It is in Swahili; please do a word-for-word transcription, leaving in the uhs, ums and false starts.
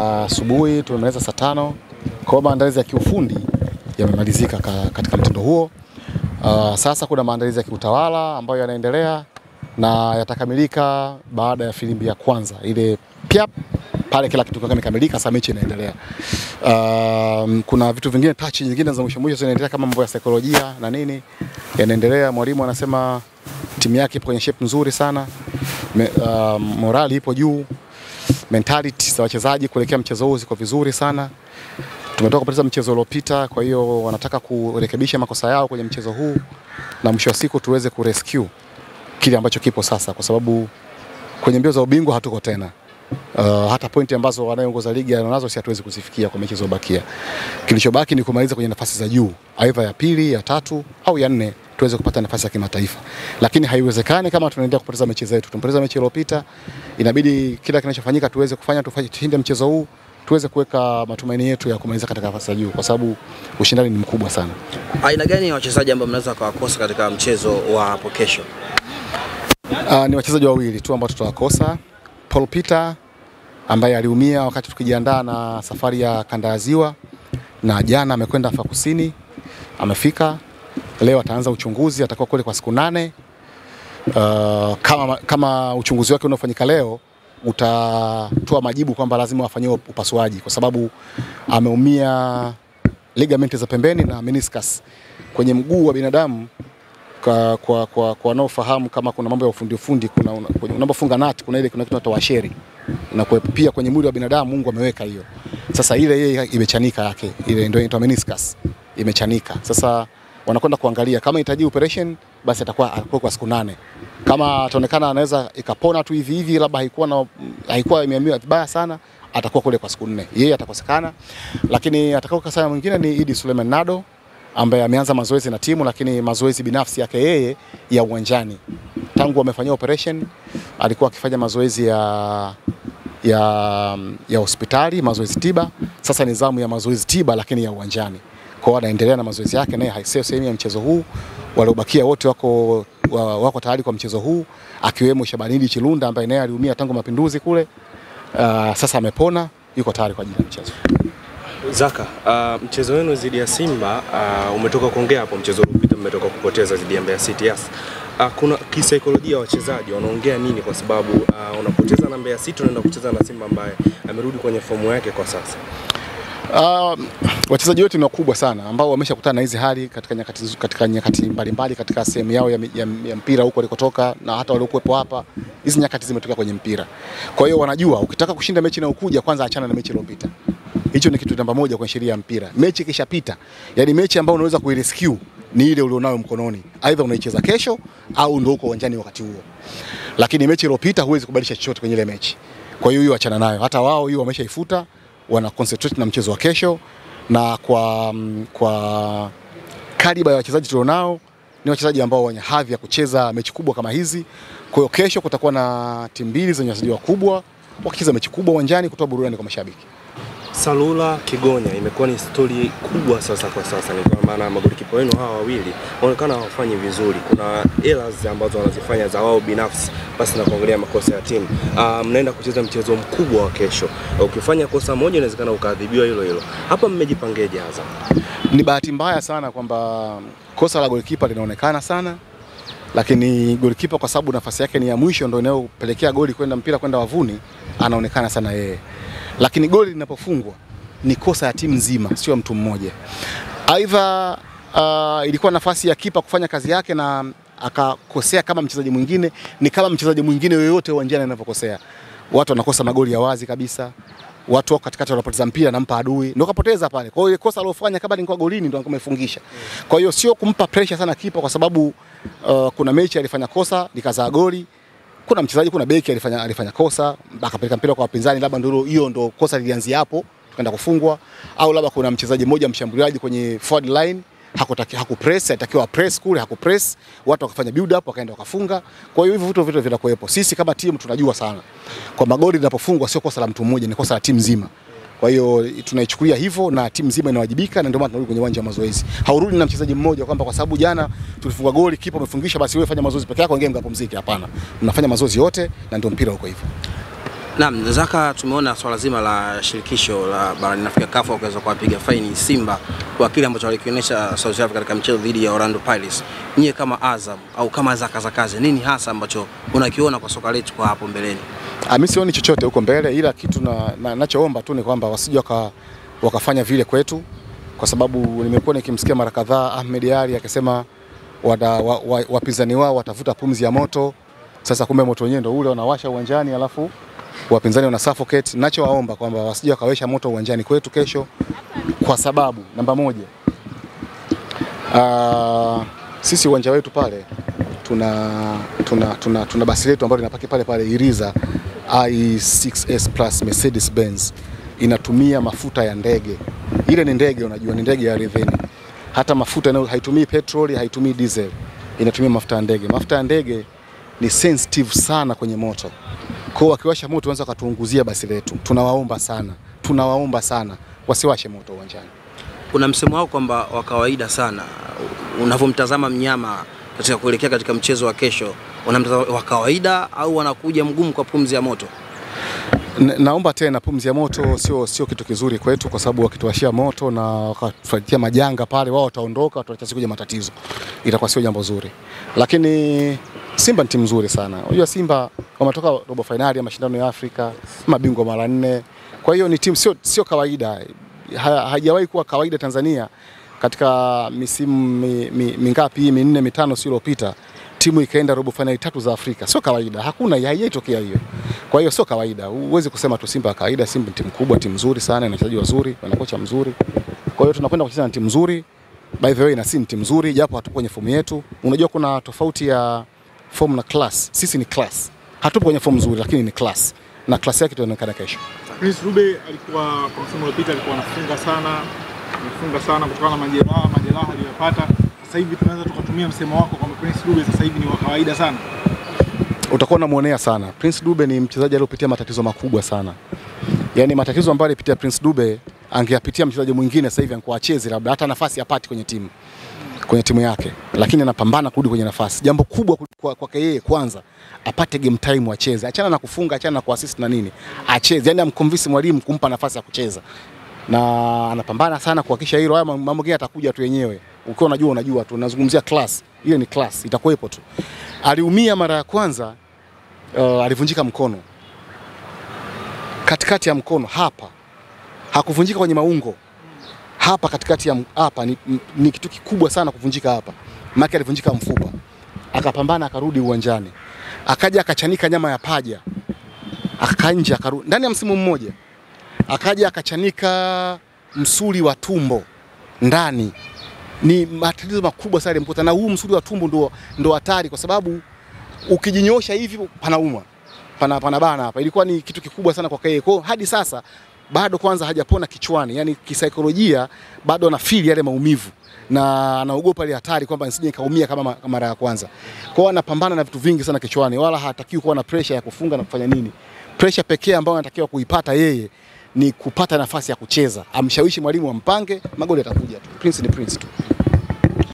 Asubuhi tumemaliza saa tano. Kwa maandalizi ya kiufundi yamemalizika katika mtindo huo. Uh, sasa kuna maandalizi ya kiutawala ambayo yanaendelea na yatakamilika baada ya filimbi ya kwanza. Ile piap pale kila kitu kama kimekamilika, sasa mechi inaendelea. Uh, kuna vitu vingine touch nyingine za mwisho mwisho zinaendelea kama mambo ya saikolojia na nini yanaendelea. Mwalimu anasema timu yake ipo kwenye shape nzuri sana. Me, uh, morali ipo juu. Mentality za wachezaji kuelekea mchezo huu ziko vizuri sana. Tumetoka kupoteza mchezo uliopita, kwa hiyo wanataka kurekebisha makosa yao kwenye mchezo huu na mwisho wa siku tuweze kurescue kile ambacho kipo sasa, kwa sababu kwenye mbio za ubingwa hatuko tena. Uh, hata pointi ambazo wanayoongoza ligi nazo si hatuwezi kuzifikia kwa mechi zilizobakia. Kilichobaki ni kumaliza kwenye nafasi za juu, aidha ya pili, ya tatu au ya nne, tuweze kupata nafasi ya kimataifa. Lakini haiwezekani kama tunaendelea kupoteza mechi zetu. Tumepoteza mechi iliyopita, inabidi kila kinachofanyika tuweze kufanya tufanye tushinde mchezo huu, tuweze kuweka matumaini yetu ya kumaliza katika nafasi ya juu, kwa sababu ushindani ni mkubwa sana. Aina gani ya wachezaji ambao mnaweza kuwakosa katika mchezo wa hapo kesho? Uh, ni wachezaji wawili tu ambao tutawakosa. Paul Peter ambaye aliumia wakati tukijiandaa na safari ya Kandaraziwa, na jana amekwenda Afrika Kusini, amefika leo ataanza uchunguzi, atakuwa kule kwa siku nane. Uh, kama kama uchunguzi wake unaofanyika leo utatoa majibu kwamba lazima afanyiwe upasuaji, kwa sababu ameumia ligamenti za pembeni na meniscus kwenye mguu wa binadamu. Kwa kwa kwa wanaofahamu kama kuna mambo ya ufundi ufundi, kuna unapofunga nati kuna ile kuna kitu tunaita washeri, na pia kwenye mwili wa binadamu Mungu ameweka hiyo. Sasa ile yeye imechanika yake, ile ndio inaitwa meniscus, imechanika. Sasa wanakwenda kuangalia kama itaji operation, basi atakuwa atakuwa kwa siku nane. Kama ataonekana anaweza ikapona tu hivi hivi, labda haikuwa na haikuwa imeambiwa vibaya sana, atakuwa kule kwa siku nne. Yeye atakosekana. Lakini atakaokuwa sana mwingine ni Idi Suleiman Nado ambaye ameanza mazoezi na timu, lakini mazoezi binafsi yake yeye ya uwanjani. Tangu amefanyia operation alikuwa akifanya mazoezi ya ya ya hospitali, mazoezi tiba. Sasa ni zamu ya mazoezi tiba lakini ya uwanjani. Kwa anaendelea na mazoezi yake, naye haisio sehemu ya mchezo huu. Waliobakia wote wako wako tayari kwa mchezo huu, akiwemo Shabani Chilunda ambaye naye aliumia tangu mapinduzi kule. Uh, sasa amepona, yuko tayari kwa ajili ya mchezo. Zaka, uh, mchezo wenu dhidi ya Simba, uh, umetoka kuongea hapo mchezo uliopita mmetoka kupoteza dhidi ya Mbeya City. Yes. Uh, kuna kisaikolojia wachezaji wanaongea nini, kwa sababu uh, unapoteza na Mbeya City unaenda kucheza na Simba ambaye amerudi kwenye fomu yake kwa sasa? Uh, wachezaji wetu ni wakubwa sana ambao wameshakutana na hizi hali katika nyakati katika nyakati mbalimbali katika sehemu yao ya, ya, ya mpira huko walikotoka, na hata waliokuepo hapa hizi nyakati zimetokea kwenye mpira. Kwa hiyo wanajua ukitaka kushinda mechi na ukuja kwanza achana na mechi iliyopita. Hicho ni kitu namba moja kwa sheria ya mpira. Mechi kishapita, yani mechi ambayo unaweza kuirescue ni ile ulionayo mkononi. Aidha unaicheza kesho au ndio uko uwanjani wakati huo. Lakini mechi iliyopita huwezi kubadilisha chochote kwenye ile mechi. Kwa hiyo hiyo achana nayo. Hata wao hiyo wameshaifuta, wana concentrate na mchezo wa kesho, na kwa kwa kariba ya wachezaji tulionao ni wachezaji ambao wana hadhi ya kucheza mechi kubwa kama hizi. Kwa hiyo kesho kutakuwa na timu mbili zenye wachezaji wakubwa wakicheza mechi kubwa uwanjani kutoa burudani kwa mashabiki. Salula Kigonya imekuwa ni story kubwa sasa kwa sasa, ni kwa maana magolikipa wenu hawa wawili wanaonekana hawafanyi vizuri. Kuna errors ambazo wanazifanya za wao binafsi basi na kuangalia makosa ya timu. Uh, mnaenda kucheza mchezo mkubwa wa kesho. Ukifanya kosa moja inawezekana ukaadhibiwa hilo hilo. Hapa mmejipangeje Azam? Ni bahati mbaya sana kwamba kosa la golikipa linaonekana sana, lakini golikipa kwa sababu nafasi yake ni ya mwisho ndio inayopelekea goli kwenda mpira kwenda wavuni, anaonekana sana yeye. Lakini goli linapofungwa ni kosa ya timu nzima, sio mtu mmoja. Aidha uh, ilikuwa nafasi ya kipa kufanya kazi yake na akakosea kama mchezaji mwingine, ni kama mchezaji mwingine yoyote uwanjani anapokosea. Watu wanakosa magoli ya wazi kabisa. Watu wako katikati wanapoteza mpira na mpa adui, ndio kapoteza pale. Kwa hiyo kosa alilofanya kabla ni kwa golini ndio angemefungisha. Kwa hiyo sio kumpa pressure sana kipa, kwa sababu uh, kuna mechi alifanya kosa likazaa goli. Kuna mchezaji kuna beki alifanya alifanya kosa akapeleka mpira kwa wapinzani, labda ndio hiyo ndio kosa lilianzia hapo tukaenda kufungwa, au labda kuna mchezaji mmoja mshambuliaji kwenye forward line hakutaki hakupress, alitakiwa press kule hakupress, watu wakafanya build up wakaenda wakafunga. Kwa hiyo hivyo vitu vitu vinakuepo. Sisi kama timu tunajua sana kwa magoli linapofungwa sio kosa la mtu mmoja, ni kosa la timu nzima. Kwa hiyo tunaichukulia hivyo na timu nzima inawajibika, na ndio maana tunarudi kwenye uwanja wa mazoezi. Haurudi na mchezaji mmoja kwamba kwa sababu jana tulifunga goli kipa amefungisha basi wewe fanya mazoezi peke yako, ongea mgapumzike. Hapana. Tunafanya mazoezi yote na ndio mpira uko hivyo. Naam, Zaka, tumeona swala zima la shirikisho la barani Afrika C A F kuweza kuwapiga faini Simba kwa kile ambacho walikionyesha South Africa katika mchezo dhidi ya Orlando Pirates. Nyie kama Azam au kama Zaka Zakaze, nini hasa ambacho unakiona kwa soka letu kwa hapo mbeleni? Ah, mimi sioni chochote huko mbele, ila kitu na ninachoomba tu ni kwamba wasije waka, wakafanya vile kwetu, kwa sababu nimekuwa nikimsikia mara kadhaa Ahmed Ali akisema wapinzani wao watafuta pumzi ya moto. Sasa kumbe moto wenyewe ndio ule wanawasha uwanjani, alafu wapinzani wana suffocate. Ninachowaomba kwamba wasije wakawesha moto uwanjani kwetu kesho, kwa sababu namba moja, uh, sisi uwanja wetu pale tuna tuna tuna, tuna basi letu ambalo linapaki pale pale Irizar I six S plus Mercedes Benz, inatumia mafuta ya ndege. Ile ni ndege, unajua ni ndege ya ardhini. Hata mafuta nayo haitumii petroli, haitumii diesel, inatumia mafuta ya ndege. Mafuta ya ndege ni sensitive sana kwenye moto. Kwa hiyo akiwasha moto anaweza katuunguzia basi letu. Tunawaomba sana. Tunawaomba sana wasiwashe moto uwanjani. Kuna msemo wao kwamba wa kawaida sana, unavomtazama mnyama katika kuelekea katika mchezo wa kesho, unamtazama wa kawaida au wanakuja mgumu kwa pumzi ya moto? Na, naomba tena, pumzi ya moto sio sio kitu kizuri kwetu, kwa sababu wakituashia moto na wakatuletea majanga pale, wao wataondoka, wataacha kuja matatizo. Itakuwa sio jambo zuri. Lakini Simba ni timu nzuri sana. Unajua Simba wametoka robo finali ya mashindano ya Afrika, mabingwa mara nne. Kwa hiyo ni timu sio sio kawaida. Ha, hajawahi kuwa kawaida Tanzania katika misimu mingapi mi, mi minne mitano sio iliyopita, timu ikaenda robo finali tatu za Afrika. Sio kawaida. Hakuna haijatokea hiyo. Kwa hiyo sio kawaida. Huwezi kusema tu Simba kawaida. Simba ni timu kubwa, timu nzuri sana, ina wachezaji wazuri, ina kocha mzuri. Kwa hiyo tunakwenda kucheza na timu nzuri. By the way, na sisi timu nzuri japo hatupo kwenye fomu yetu. Unajua kuna tofauti ya form na class. Sisi ni class. Hatupo kwenye form nzuri, lakini ni class. Na class yake tunaonekana kesho. Chris Ruby alikuwa kwa msimu uliopita alikuwa anafunga sana. Anafunga sana kutokana na majeraha, majeraha aliyopata. Sasa hivi tunaanza tukatumia msemo wako kwa Prince Dube, sasa hivi ni wa kawaida sana. Utakuwa unamuonea sana. Prince Dube ni mchezaji aliyopitia matatizo makubwa sana. Yaani matatizo ambayo alipitia Prince Dube angeyapitia mchezaji mwingine sasa hivi angekuwa acheze, labda hata nafasi apati kwenye timu. Kwenye timu yake, lakini anapambana kurudi kwenye nafasi. Jambo kubwa kwa kwake yeye kwanza, apate game time acheze. Achana na kufunga, achana na kuassist na nini. Acheze, yani amconvince mwalimu kumpa nafasi ya kucheza. Na anapambana sana kuhakisha hilo. Haya mambo mengine atakuja tu yenyewe. Ukiwa unajua unajua tu. Nazungumzia class. Hiyo ni class, itakuwepo tu. Aliumia mara ya kwanza, uh, alivunjika mkono. Katikati ya mkono hapa. Hakuvunjika kwenye maungo. Hapa katikati ya hapa ni, ni kitu kikubwa sana kuvunjika hapa. Maki alivunjika mfupa. Akapambana akarudi uwanjani. Akaja akachanika nyama ya paja. Akanja akarudi. Ndani ya msimu mmoja. Akaja akachanika msuli wa tumbo. Ndani. Ni matatizo makubwa sana mkuta, na huu msuli wa tumbo ndio ndio hatari, kwa sababu ukijinyosha hivi panauma. Pana pana bana hapa. Ilikuwa ni kitu kikubwa sana kwa yeye. Kwa hadi sasa bado kwanza hajapona kichwani, yani kisaikolojia bado anafeel yale maumivu na anaogopa ile hatari kwamba nisije kaumia kama mara ya kwanza. Kwa hiyo anapambana na vitu vingi sana kichwani, wala hatakiwi kuwa na pressure ya kufunga na kufanya nini. Pressure pekee ambayo anatakiwa kuipata yeye ni kupata nafasi ya kucheza. Amshawishi mwalimu ampange, magoli yatakuja tu. Prince ni Prince tu.